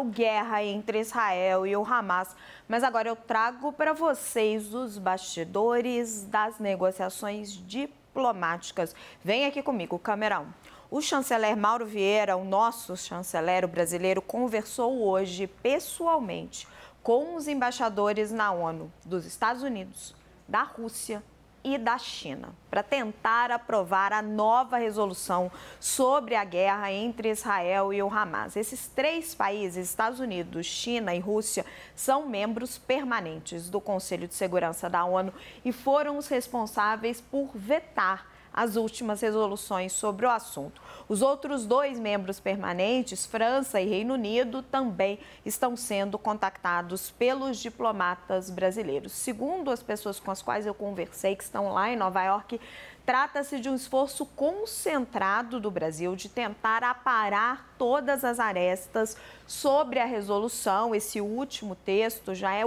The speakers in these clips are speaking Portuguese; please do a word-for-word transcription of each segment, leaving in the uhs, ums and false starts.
chamado guerra entre Israel e o Hamas. Mas agora eu trago para vocês os bastidores das negociações diplomáticas. Vem aqui comigo, câmera um. O chanceler Mauro Vieira, o nosso chanceler brasileiro, conversou hoje pessoalmente com os embaixadores na ONU dos Estados Unidos, da Rússia e da China, para tentar aprovar a nova resolução sobre a guerra entre Israel e o Hamas. Esses três países, Estados Unidos, China e Rússia, são membros permanentes do Conselho de Segurança da ONU e foram os responsáveis por vetar as últimas resoluções sobre o assunto. Os outros dois membros permanentes, França e Reino Unido, também estão sendo contactados pelos diplomatas brasileiros. Segundo as pessoas com as quais eu conversei, que estão lá em Nova York, trata-se de um esforço concentrado do Brasil de tentar aparar todas as arestas sobre a resolução. Esse último texto já é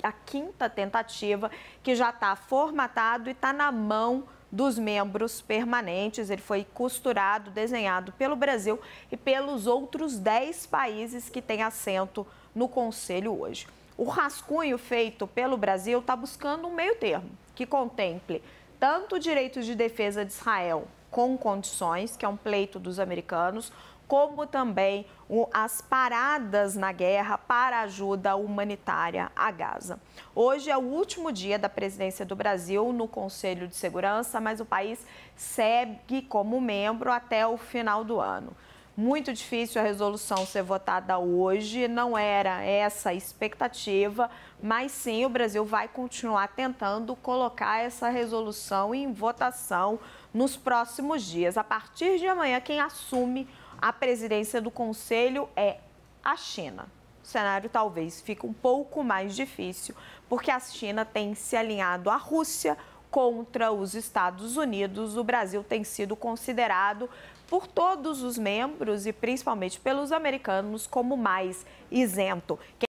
a quinta tentativa, que já está formatado e está na mão dos membros permanentes. Ele foi costurado, desenhado pelo Brasil e pelos outros dez países que têm assento no Conselho hoje. O rascunho feito pelo Brasil está buscando um meio termo que contemple tanto o direito de defesa de Israel com condições, que é um pleito dos americanos, como também as paradas na guerra para ajuda humanitária a Gaza. Hoje é o último dia da presidência do Brasil no Conselho de Segurança, mas o país segue como membro até o final do ano. Muito difícil a resolução ser votada hoje, não era essa a expectativa, mas sim o Brasil vai continuar tentando colocar essa resolução em votação nos próximos dias. A partir de amanhã, quem assume a presidência do Conselho é a China. O cenário talvez fique um pouco mais difícil, porque a China tem se alinhado à Rússia contra os Estados Unidos. O Brasil tem sido considerado por todos os membros e principalmente pelos americanos como mais isento.